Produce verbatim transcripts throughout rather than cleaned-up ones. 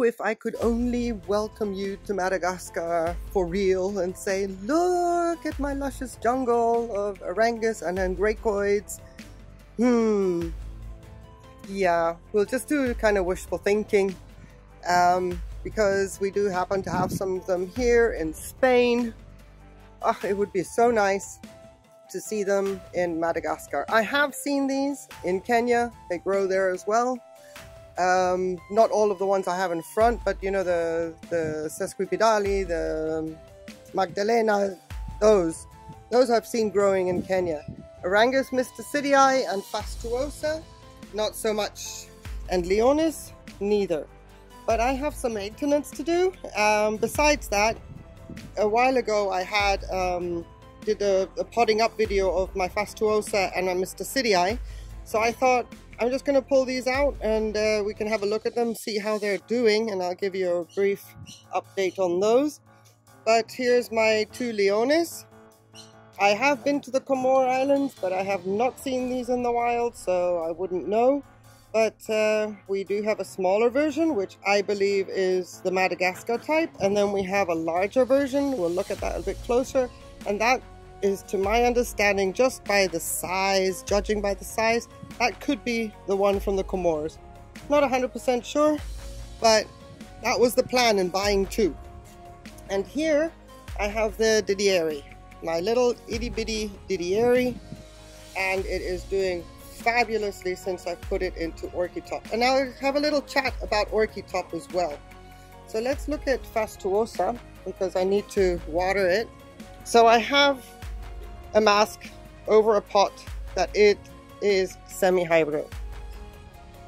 Oh, if I could only welcome you to Madagascar for real and say, look at my luscious jungle of Aerangis and Angraecoids. Hmm. Yeah, we'll just do kind of wishful thinking um, because we do happen to have some of them here in Spain. Oh, it would be so nice to see them in Madagascar. I have seen these in Kenya. They grow there as well. Um, not all of the ones I have in front, but you know, the, the sesquipedali, the Magdalena, those, those I've seen growing in Kenya. Aerangis, mystacidii and fastuosa, not so much, and leonis, neither. But I have some maintenance to do. Um, besides that, a while ago I had, um, did a, a potting up video of my fastuosa and my mystacidii. So I thought, I'm just going to pull these out and uh, we can have a look at them, see how they're doing, and I'll give you a brief update on those. But here's my two leonis. I have been to the Comoros Islands, but I have not seen these in the wild, so I wouldn't know. But uh, we do have a smaller version, which I believe is the Madagascar type, and then we have a larger version. We'll look at that a bit closer, and that is, to my understanding, just by the size, judging by the size, that could be the one from the Comoros. Not one hundred percent sure, but that was the plan in buying two. And here I have the didieri, my little itty bitty didieri, and it is doing fabulously since I put it into Orchitop. And I'll have a little chat about Orchitop as well. So let's look at fastuosa because I need to water it. So I have a mask over a pot that it is semi-hydro.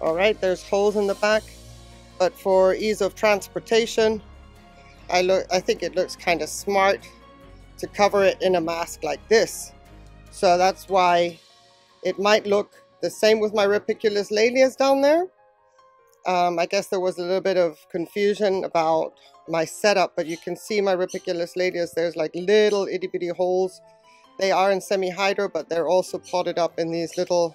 All right, there's holes in the back, but for ease of transportation, I look, I think it looks kind of smart to cover it in a mask like this. So that's why it might look the same with my Rhipidoglossum lalias down there. Um, I guess there was a little bit of confusion about my setup, but you can see my Rhipidoglossum lalias. There's like little itty bitty holes. They are in semi-hydro, but they're also potted up in these little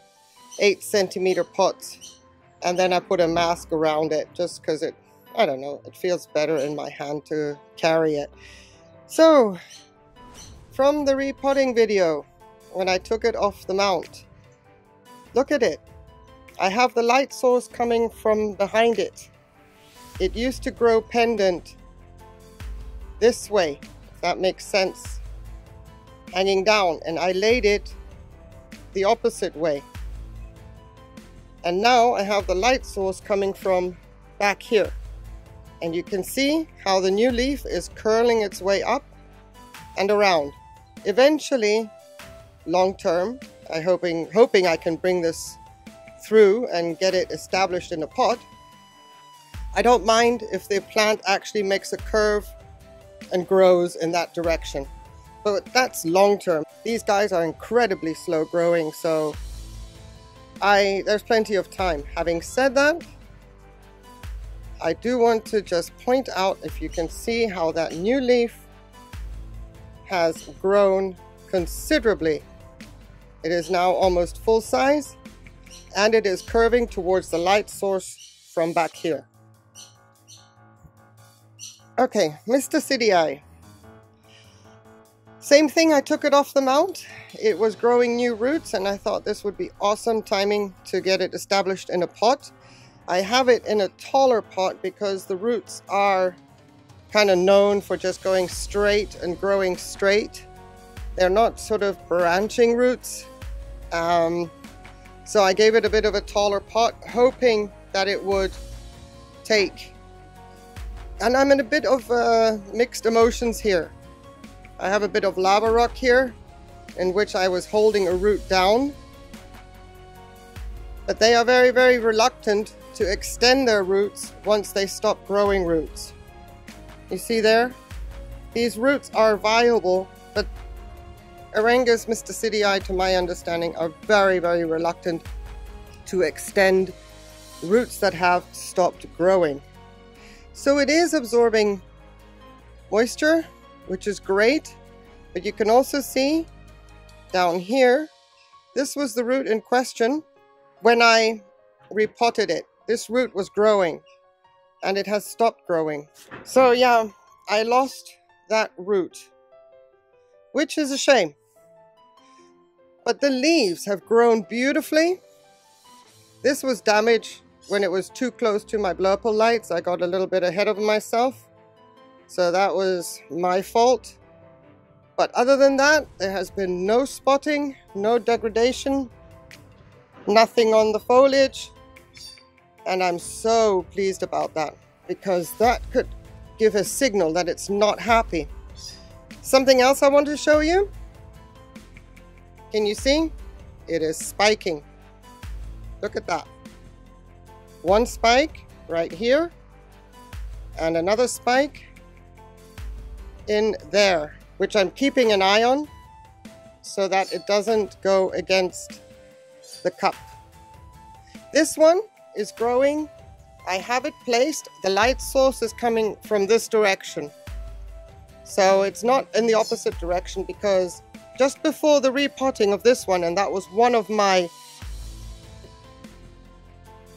eight centimeter pots. And then I put a mask around it just because it, I don't know, it feels better in my hand to carry it. So from the repotting video, when I took it off the mount, look at it. I have the light source coming from behind it. It used to grow pendant this way, if that makes sense, hanging down, and I laid it the opposite way. And now I have the light source coming from back here. And you can see how the new leaf is curling its way up and around. Eventually, long term, I'm hoping, hoping I can bring this through and get it established in a pot. I don't mind if the plant actually makes a curve and grows in that direction, but that's long term. These guys are incredibly slow growing, so I there's plenty of time. Having said that, I do want to just point out, if you can see how that new leaf has grown considerably. It is now almost full size, and it is curving towards the light source from back here. Okay, mystacidii. Same thing, I took it off the mount. It was growing new roots, and I thought this would be awesome timing to get it established in a pot. I have it in a taller pot because the roots are kind of known for just going straight and growing straight. They're not sort of branching roots. Um, So I gave it a bit of a taller pot, hoping that it would take. And I'm in a bit of uh, mixed emotions here. I have a bit of lava rock here, in which I was holding a root down. But they are very, very reluctant to extend their roots once they stop growing roots. You see there? These roots are viable, but Aerangis mystacidii, to my understanding, are very, very reluctant to extend roots that have stopped growing. So it is absorbing moisture, which is great, but you can also see down here, this was the root in question when I repotted it. This root was growing, and it has stopped growing. So yeah, I lost that root, which is a shame. But the leaves have grown beautifully. This was damaged when it was too close to my blurple lights. I got a little bit ahead of myself, so that was my fault. But other than that, there has been no spotting, no degradation, nothing on the foliage. And I'm so pleased about that, because that could give a signal that it's not happy. Something else I want to show you. Can you see? It is spiking. Look at that. One spike right here and another spike in there, which I'm keeping an eye on so that it doesn't go against the cup. This one is growing. I have it placed. The light source is coming from this direction, so it's not in the opposite direction, because just before the repotting of this one, and that was one of my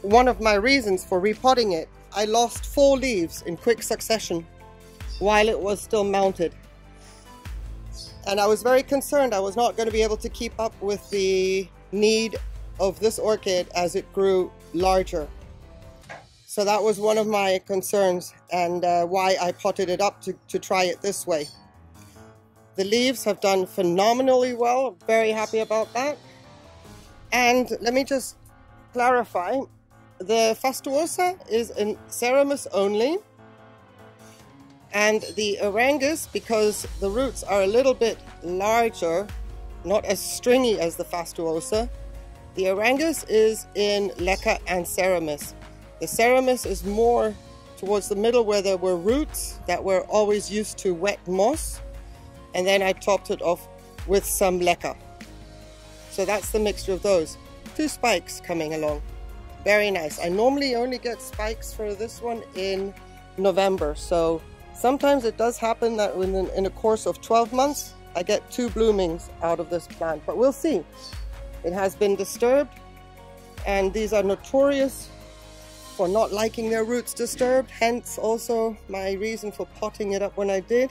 one of my reasons for repotting it, I lost four leaves in quick succession while it was still mounted. And I was very concerned I was not going to be able to keep up with the need of this orchid as it grew larger. So that was one of my concerns, and uh, why I potted it up to, to try it this way. The leaves have done phenomenally well. I'm very happy about that. And let me just clarify, the fastuosa is in Ceramis only, and the Aerangis, because the roots are a little bit larger, not as stringy as the fastuosa, the Aerangis is in Leca and Seramis. The Seramis is more towards the middle, where there were roots that were always used to wet moss, and then I topped it off with some Leca. So that's the mixture of those. Two spikes coming along. Very nice. I normally only get spikes for this one in November, so sometimes it does happen that within, in a course of twelve months, I get two bloomings out of this plant, but we'll see. It has been disturbed, and these are notorious for not liking their roots disturbed, hence also my reason for potting it up when I did.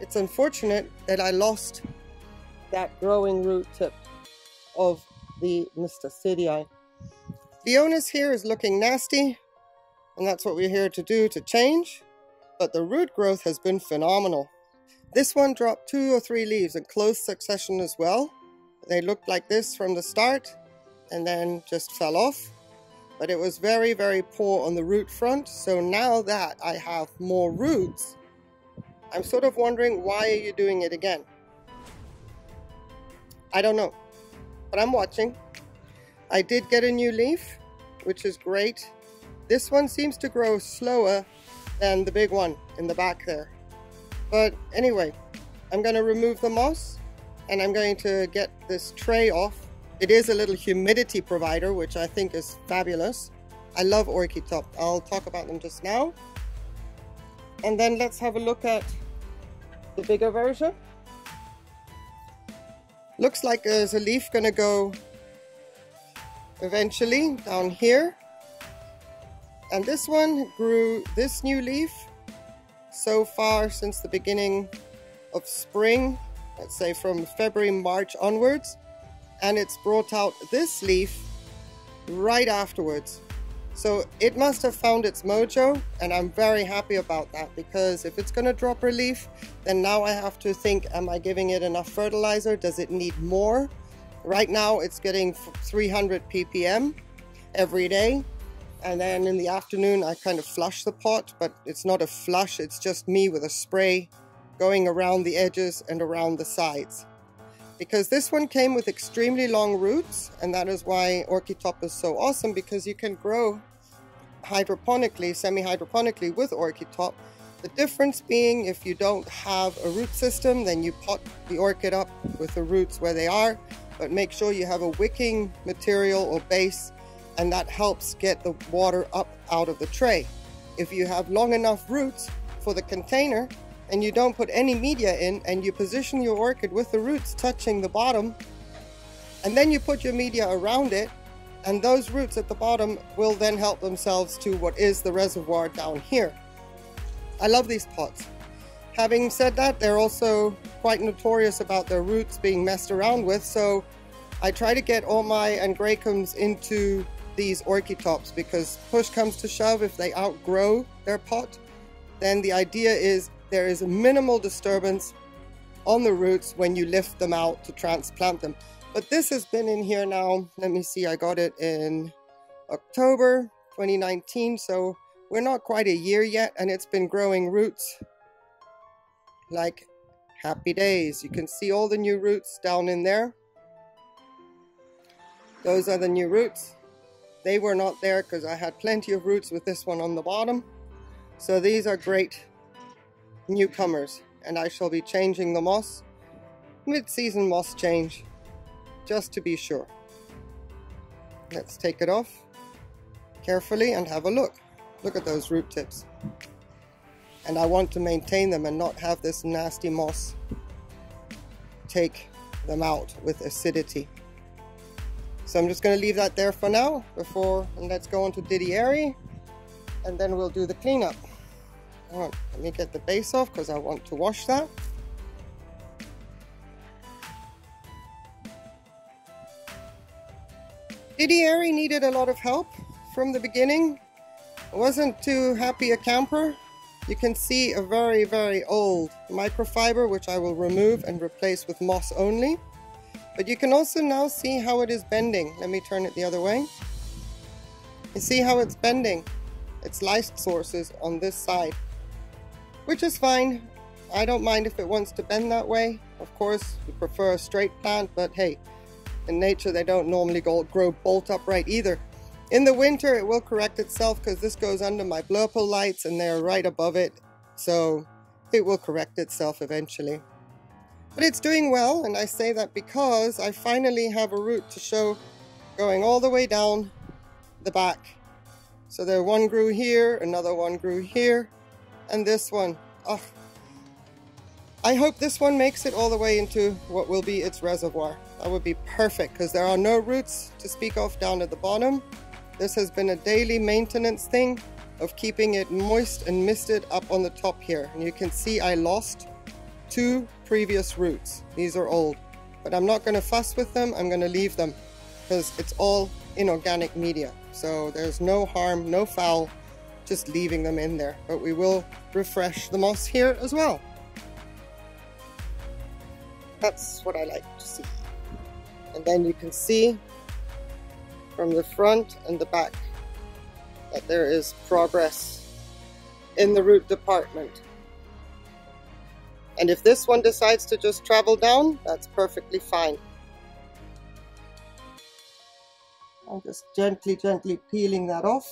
It's unfortunate that I lost that growing root tip of the mystacidii. Leonis here is looking nasty, and that's what we're here to do, to change, but the root growth has been phenomenal. This one dropped two or three leaves in close succession as well. They looked like this from the start and then just fell off, but it was very, very poor on the root front. So now that I have more roots, I'm sort of wondering, why are you doing it again? I don't know, but I'm watching. I did get a new leaf, which is great. This one seems to grow slower than the big one in the back there. But anyway, I'm going to remove the moss, and I'm going to get this tray off. It is a little humidity provider, which I think is fabulous. I love Orchitop. I'll talk about them just now. And then let's have a look at the bigger version. Looks like there's a leaf going to go eventually down here. And this one grew, this new leaf, so far since the beginning of spring, let's say from February, March onwards, and it's brought out this leaf right afterwards. So it must have found its mojo, and I'm very happy about that, because if it's going to drop a leaf, then now I have to think, am I giving it enough fertilizer? Does it need more? Right now it's getting three hundred P P M every day, and then in the afternoon I kind of flush the pot, but it's not a flush, it's just me with a spray going around the edges and around the sides. Because this one came with extremely long roots, and that is why Orchitop is so awesome, because you can grow hydroponically, semi-hydroponically with Orchitop. The difference being, if you don't have a root system, then you pot the orchid up with the roots where they are, but make sure you have a wicking material or base, and that helps get the water up out of the tray. If you have long enough roots for the container, and you don't put any media in, and you position your orchid with the roots touching the bottom, and then you put your media around it, and those roots at the bottom will then help themselves to what is the reservoir down here. I love these pots. Having said that, they're also quite notorious about their roots being messed around with, so I try to get all my angraecums into these Orchitops, because push comes to shove, if they outgrow their pot, then the idea is there is minimal disturbance on the roots when you lift them out to transplant them. But this has been in here now, let me see, I got it in October twenty nineteen, so we're not quite a year yet, and it's been growing roots like happy days. You can see all the new roots down in there. Those are the new roots. They were not there because I had plenty of roots with this one on the bottom. So these are great newcomers, and I shall be changing the moss, mid-season moss change, just to be sure. Let's take it off carefully and have a look. Look at those root tips. And I want to maintain them and not have this nasty moss take them out with acidity. So I'm just going to leave that there for now, before, and let's go on to didieri, and then we'll do the cleanup. All right, let me get the base off because I want to wash that. Didieri needed a lot of help from the beginning. I wasn't too happy a camper. You can see a very, very old microfiber, which I will remove and replace with moss only. But you can also now see how it is bending. Let me turn it the other way. You see how it's bending. Its life sources on this side, which is fine. I don't mind if it wants to bend that way. Of course, you prefer a straight plant, but hey, in nature they don't normally go, grow bolt upright either. In the winter it will correct itself, because this goes under my blurple lights and they're right above it, so it will correct itself eventually. But it's doing well, and I say that because I finally have a root to show going all the way down the back. So there one grew here, another one grew here, and this one. Oh, I hope this one makes it all the way into what will be its reservoir. That would be perfect, because there are no roots to speak of down at the bottom. This has been a daily maintenance thing of keeping it moist and misted up on the top here. And you can see I lost two previous roots. These are old, but I'm not going to fuss with them. I'm going to leave them because it's all inorganic media. So there's no harm, no foul, just leaving them in there. But we will refresh the moss here as well. That's what I like to see. And then you can see from the front and the back that there is progress in the root department. And if this one decides to just travel down, that's perfectly fine. I'm just gently, gently peeling that off.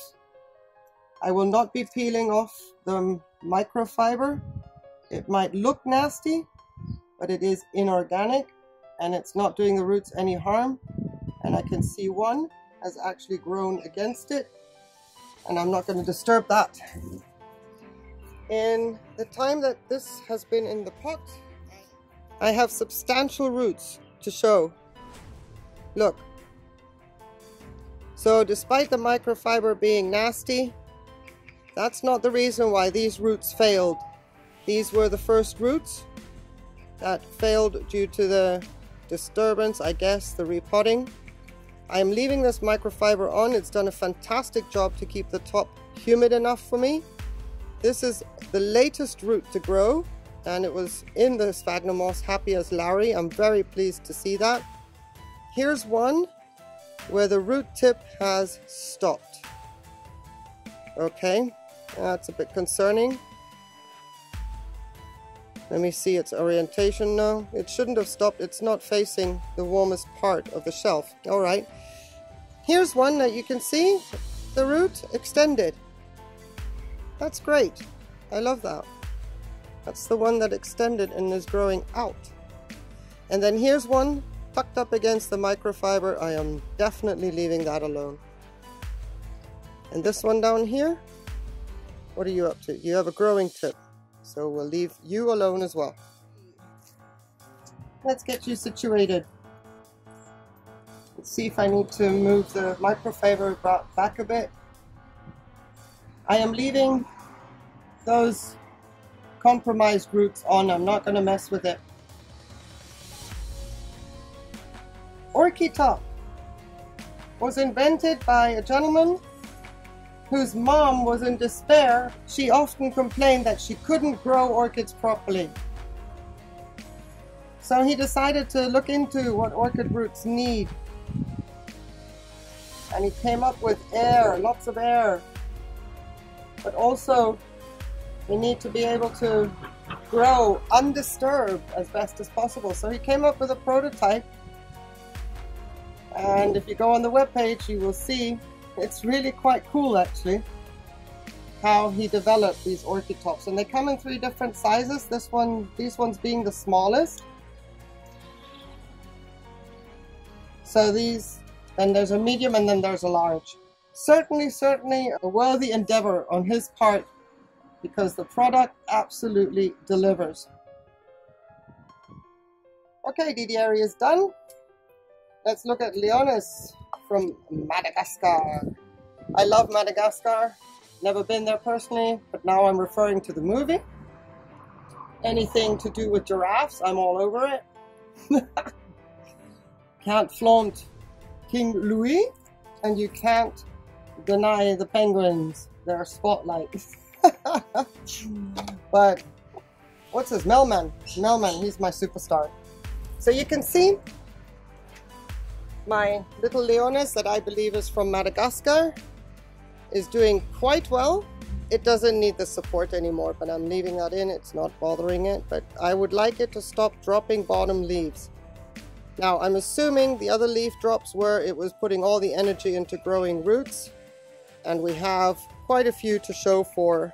I will not be peeling off the microfiber. It might look nasty, but it is inorganic and it's not doing the roots any harm. And I can see one has actually grown against it, and I'm not going to disturb that. In the time that this has been in the pot, I have substantial roots to show. Look. So despite the microfiber being nasty, that's not the reason why these roots failed. These were the first roots that failed due to the disturbance, I guess, the repotting. I'm leaving this microfiber on. It's done a fantastic job to keep the top humid enough for me. This is the latest root to grow, and it was in the sphagnum moss, happy as Larry. I'm very pleased to see that. Here's one where the root tip has stopped. Okay, that's a bit concerning. Let me see its orientation now. It shouldn't have stopped. It's not facing the warmest part of the shelf. All right, here's one that you can see the root extended. That's great. I love that. That's the one that extended and is growing out. And then here's one tucked up against the microfiber. I am definitely leaving that alone. And this one down here, what are you up to? You have a growing tip, so we'll leave you alone as well. Let's get you situated. see if I need to move the microfiber back a bit. I am leaving those compromised roots on. I'm not going to mess with it. Orchitop was invented by a gentleman whose mom was in despair. She often complained that she couldn't grow orchids properly. So he decided to look into what orchid roots need. And he came up with air, lots of air. But also, we need to be able to grow undisturbed as best as possible. So he came up with a prototype. And if you go on the webpage, you will see it's really quite cool, actually, how he developed these orchitops. And they come in three different sizes, this one, these ones being the smallest. So these, then there's a medium and then there's a large. Certainly, certainly a worthy endeavor on his part, because the product absolutely delivers. Okay, Didieri is done. Let's look at Leonis from Madagascar. I love Madagascar. Never been there personally, but now I'm referring to the movie. Anything to do with giraffes, I'm all over it. Can't flaunt King Louis, and you can't deny the penguins their spotlights. But what's his Melman? Melman, he's my superstar. So you can see my little Leonis that I believe is from Madagascar is doing quite well. It doesn't need the support anymore, but I'm leaving that in. It's not bothering it, but I would like it to stop dropping bottom leaves. Now, I'm assuming the other leaf drops were it was putting all the energy into growing roots, and we have quite a few to show for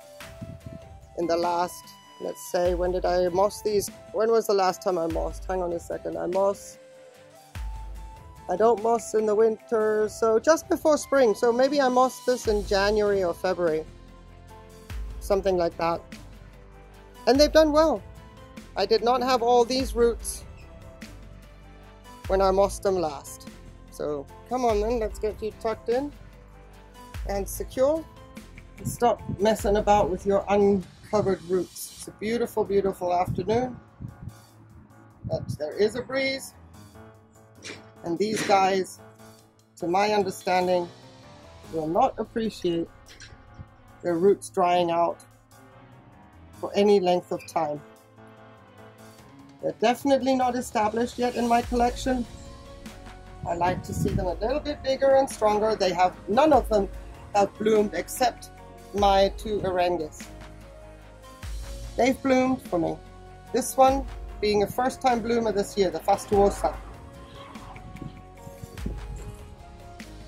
in the last, let's say, when did I moss these? When was the last time I mossed? Hang on a second, I moss. I don't moss in the winter, so just before spring. So maybe I mossed this in January or February, something like that. And they've done well. I did not have all these roots when I mossed them last. So come on then, let's get you tucked in and secure. And stop messing about with your uncovered roots. It's a beautiful, beautiful afternoon. But there is a breeze. And these guys, to my understanding, will not appreciate their roots drying out for any length of time. They're definitely not established yet in my collection. I like to see them a little bit bigger and stronger. They have, none of them have bloomed except my two Aerangis. They've bloomed for me. This one being a first time bloomer this year, the fastuosa.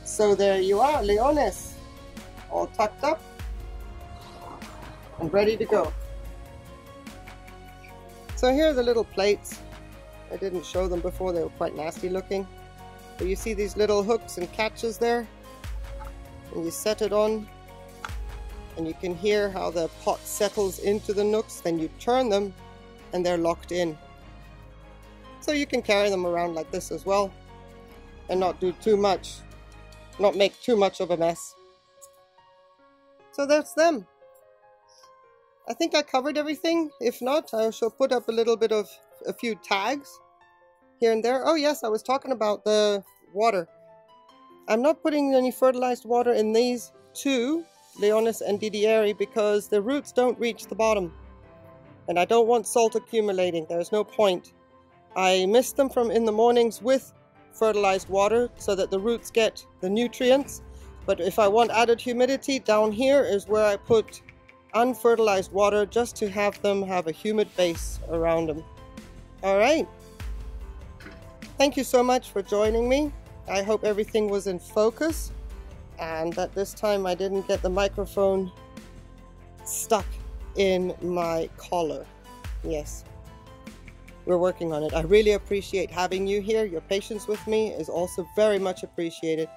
So there you are, Leonis, all tucked up and ready to go. So here are the little plates. I didn't show them before, they were quite nasty looking. But you see these little hooks and catches there, and you set it on, and you can hear how the pot settles into the nooks, then you turn them, and they're locked in. So you can carry them around like this as well, and not do too much. Not make too much of a mess. So that's them. I think I covered everything. If not, I shall put up a little bit of a few tags here and there. Oh yes, I was talking about the water. I'm not putting any fertilized water in these two, Leonis and Didieri, because the roots don't reach the bottom. And I don't want salt accumulating. There's no point. I mist them from in the mornings with fertilized water so that the roots get the nutrients, but if I want added humidity, down here is where I put unfertilized water just to have them have a humid base around them. All right, thank you so much for joining me. I hope everything was in focus and that this time I didn't get the microphone stuck in my collar. Yes, we're working on it. I really appreciate having you here. Your patience with me is also very much appreciated.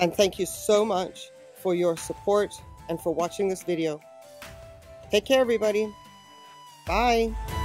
And thank you so much for your support and for watching this video. Take care, everybody. Bye.